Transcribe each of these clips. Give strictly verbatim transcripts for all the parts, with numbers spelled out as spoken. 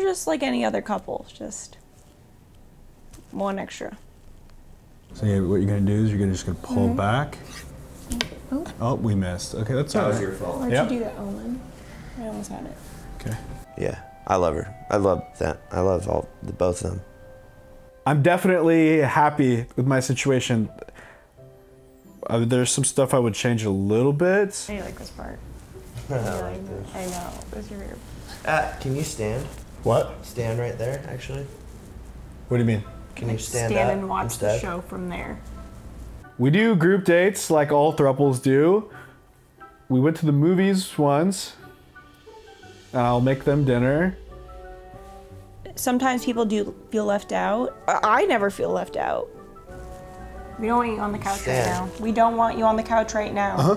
we're just like any other couple, just one extra. So yeah, what you're gonna do is you're gonna just gonna pull mm-hmm. back. Oh. oh, we missed. Okay, that's all right. That was your fault. Why'd yep. you do that, Owen? I almost had it. Okay. Yeah, I love her. I love that. I love all the both of them. I'm definitely happy with my situation. Uh, there's some stuff I would change a little bit. I like this part. I like this. I know. That's your favorite. Uh, can you stand? What? Stand right there, actually. What do you mean? Can like you stand, stand up and watch instead? The show from there. We do group dates like all throuples do. We went to the movies once. I'll make them dinner. Sometimes people do feel left out. I never feel left out. We don't want you on the couch stand. right now. We don't want you on the couch right now. Uh-huh.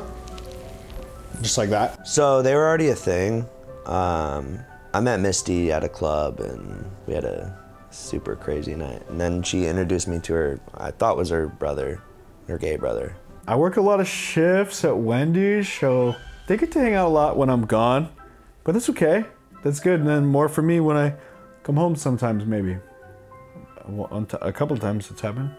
Just like that. So they were already a thing. Um, I met Misty at a club and we had a super crazy night. And then she introduced me to her, I thought was her brother, her gay brother. I work a lot of shifts at Wendy's, so they get to hang out a lot when I'm gone. But that's okay, that's good. And then more for me when I come home sometimes, maybe. A couple of times it's happened.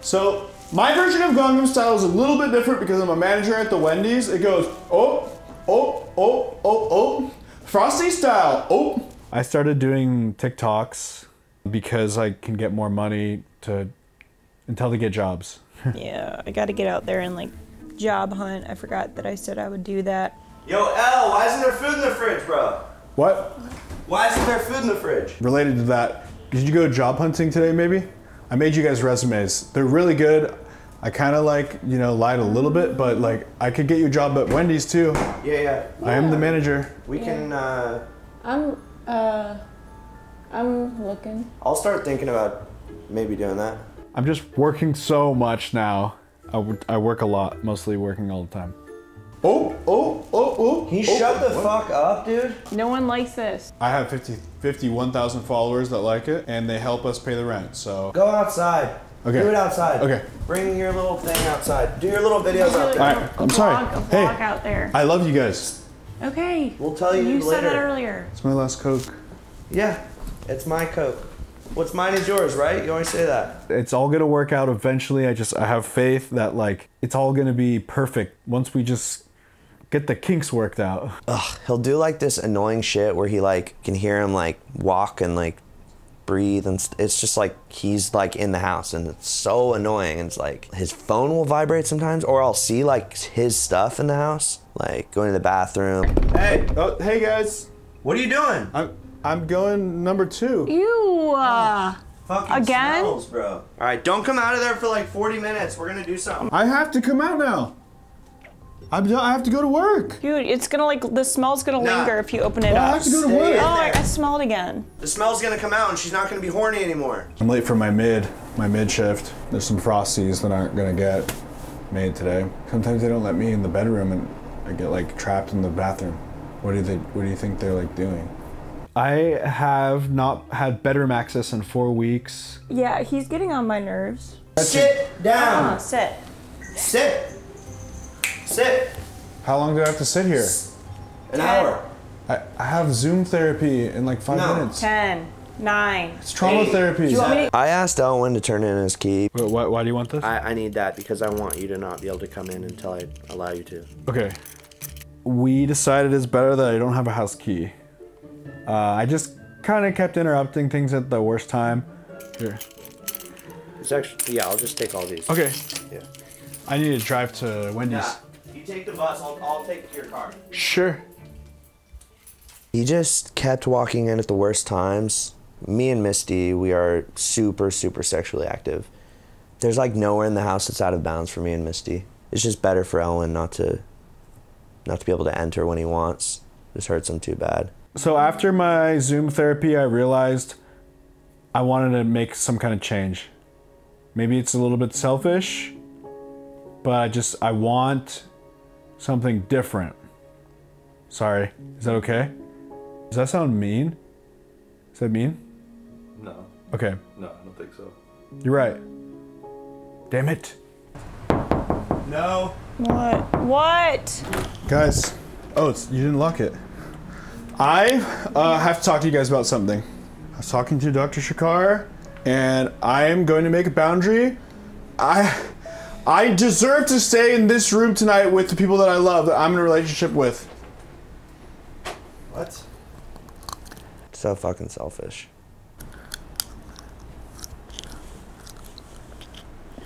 So my version of Gangnam Style is a little bit different because I'm a manager at the Wendy's. It goes, oh, oh, oh, oh, oh, Frosty style, oh. I started doing TikToks because I can get more money to, until they get jobs. Yeah, I gotta get out there and like job hunt. I forgot that I said I would do that. Yo, L, why isn't there food in the fridge, bro? What? Why isn't there food in the fridge? Related to that, did you go job hunting today, maybe? I made you guys resumes. They're really good. I kind of like, you know, lied a little bit, but like, I could get you a job at Wendy's too. Yeah, yeah. yeah. I am the manager. We yeah. can, uh... I'm, uh, I'm looking. I'll start thinking about maybe doing that. I'm just working so much now. I, w I work a lot, mostly working all the time. Oh, oh, oh, oh. Can you oh, shut the what? fuck up, dude? No one likes this. I have fifty, fifty-one thousand followers that like it, and they help us pay the rent, so. Go outside. Okay. Do it outside. Okay. Bring your little thing outside. Do your little videos out there. All right, I'm sorry. Hey, out there. I love you guys. Okay. We'll tell you, you later. You said that earlier. It's my last Coke. Yeah, it's my Coke. What's mine is yours, right? You always say that. It's all gonna work out eventually. I just, I have faith that like, it's all gonna be perfect once we just get the kinks worked out. Ugh, he'll do like this annoying shit where he like, can hear him like walk and like breathe and st it's just like, he's like in the house and it's so annoying. And it's like, his phone will vibrate sometimes or I'll see like his stuff in the house, like going to the bathroom. Hey, oh, hey guys. What are you doing? I'm, I'm going number two. Ew. Uh, Fucking again? Smells, bro. All right, don't come out of there for like forty minutes. We're gonna do something. I have to come out now. I'm, I have to go to work. Dude, it's gonna like, the smell's gonna nah. linger if you open it well, up. I have to go to work. Oh, I, I smell it again. The smell's gonna come out and she's not gonna be horny anymore. I'm late for my mid, my mid shift. There's some Frosties that aren't gonna get made today. Sometimes they don't let me in the bedroom and I get like trapped in the bathroom. What do they, what do you think they're like doing? I have not had bedroom access in four weeks. Yeah, he's getting on my nerves. Sit down. Oh, sit. Sit. Sit. How long do I have to sit here? An hour. I, I have Zoom therapy in like five no. minutes. Ten. Nine. It's trauma eight. Therapy. I asked Owen to turn in his key. Wait, why, why do you want this? I, I need that because I want you to not be able to come in until I allow you to. Okay. We decided it's better that I don't have a house key. Uh, I just kind of kept interrupting things at the worst time. Here. It's actually, yeah, I'll just take all these. Okay. Yeah. I need to drive to Wendy's. Yeah. You take the bus, I'll, I'll take your car. Sure. He just kept walking in at the worst times. Me and Misty, we are super, super sexually active. There's like nowhere in the house that's out of bounds for me and Misty. It's just better for Owen not to, not to be able to enter when he wants. It just hurts him too bad. So after my Zoom therapy, I realized I wanted to make some kind of change. Maybe it's a little bit selfish, but I just, I want something different. Sorry, is that okay? Does that sound mean? Is that mean? No. Okay. No, I don't think so. You're right. Damn it. No. What? What? Guys, oh, it's, you didn't lock it. I uh, have to talk to you guys about something. I was talking to Doctor Shikar, and I am going to make a boundary. I, I deserve to stay in this room tonight with the people that I love, that I'm in a relationship with. What? So fucking selfish.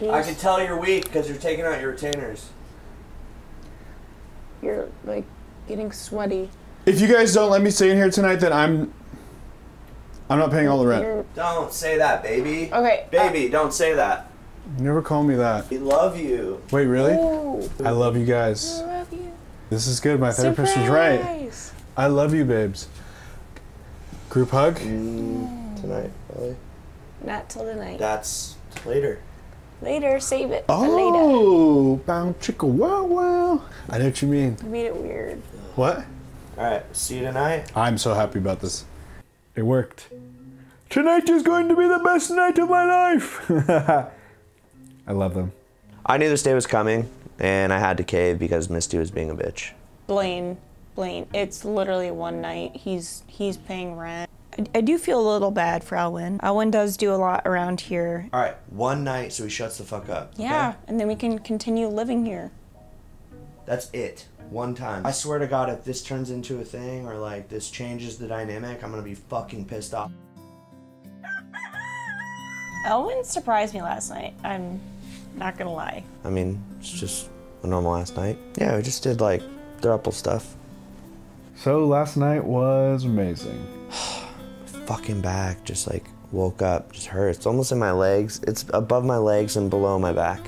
I can tell you're weak because you're taking out your retainers. You're like getting sweaty. If you guys don't let me stay in here tonight, then I'm I'm not paying all the rent. You're... Don't say that, baby. Okay. Baby, uh, don't say that. You never call me that. We love you. Wait, really? Ooh. I love you guys. I love you. This is good. My therapist was right. I love you, babes. Group hug? Mm, tonight, probably. Not till tonight. That's later. Later, save it. Oh, bound chicka wow wow. I know what you mean. You made it weird. What? All right, see you tonight. I'm so happy about this. It worked. Tonight is going to be the best night of my life. I love them. I knew this day was coming, and I had to cave because Misty was being a bitch. Blaine, Blaine, it's literally one night. He's he's paying rent. I do feel a little bad for Alwyn. Alwyn does do a lot around here. All right, one night so he shuts the fuck up. Yeah, okay? And then we can continue living here. That's it, one time. I swear to God, if this turns into a thing or like this changes the dynamic, I'm gonna be fucking pissed off. Alwyn surprised me last night, I'm not gonna lie. I mean, it's just a normal last night. Yeah, we just did like throuple stuff. So last night was amazing. Fucking back just like woke up, just hurts. It's almost in my legs. It's above my legs and below my back.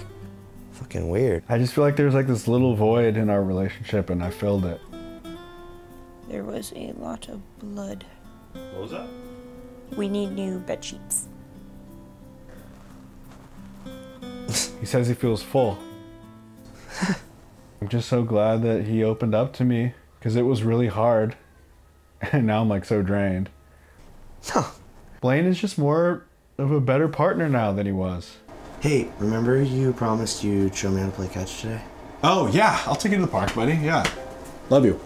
Fucking weird. I just feel like there's like this little void in our relationship and I filled it. There was a lot of blood. What was that? We need new bed sheets. He says he feels full. I'm just so glad that he opened up to me because it was really hard and now I'm like so drained. Huh. Blaine is just more of a better partner now than he was. Hey, remember you promised you'd show me how to play catch today? Oh, yeah. I'll take you to the park, buddy. Yeah. Love you.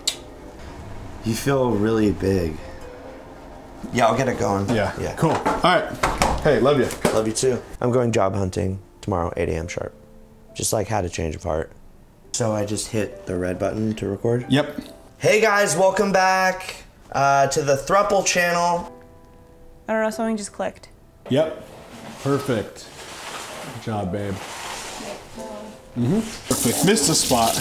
You feel really big. Yeah, I'll get it going. Yeah. Yeah. Cool. All right. Hey, love you. Love you, too. I'm going job hunting tomorrow, eight A M sharp. Just like how to change of heart. So I just hit the red button to record? Yep. Hey, guys. Welcome back uh, to the Thruple channel. I don't know, something just clicked. Yep. Perfect. Good job, babe. Mm-hmm. Perfect. Missed a spot.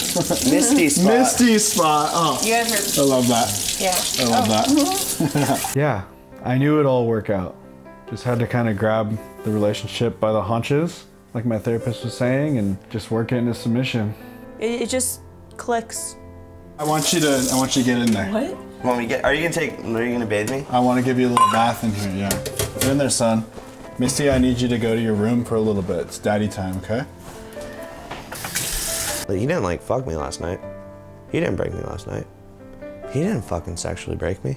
Misty spot. Misty spot. Oh. You guys heard. I love that. Yeah. I love oh. that. Yeah. I knew it'd all work out. Just had to kind of grab the relationship by the haunches, like my therapist was saying, and just work it into submission. It, it just clicks. I want you to I want you to get in there. What? Want me to get, are you gonna take, are you gonna bathe me? I wanna give you a little bath in here, yeah. Get in there, son. Misty, I need you to go to your room for a little bit. It's daddy time, okay? He didn't like fuck me last night. He didn't break me last night. He didn't fucking sexually break me.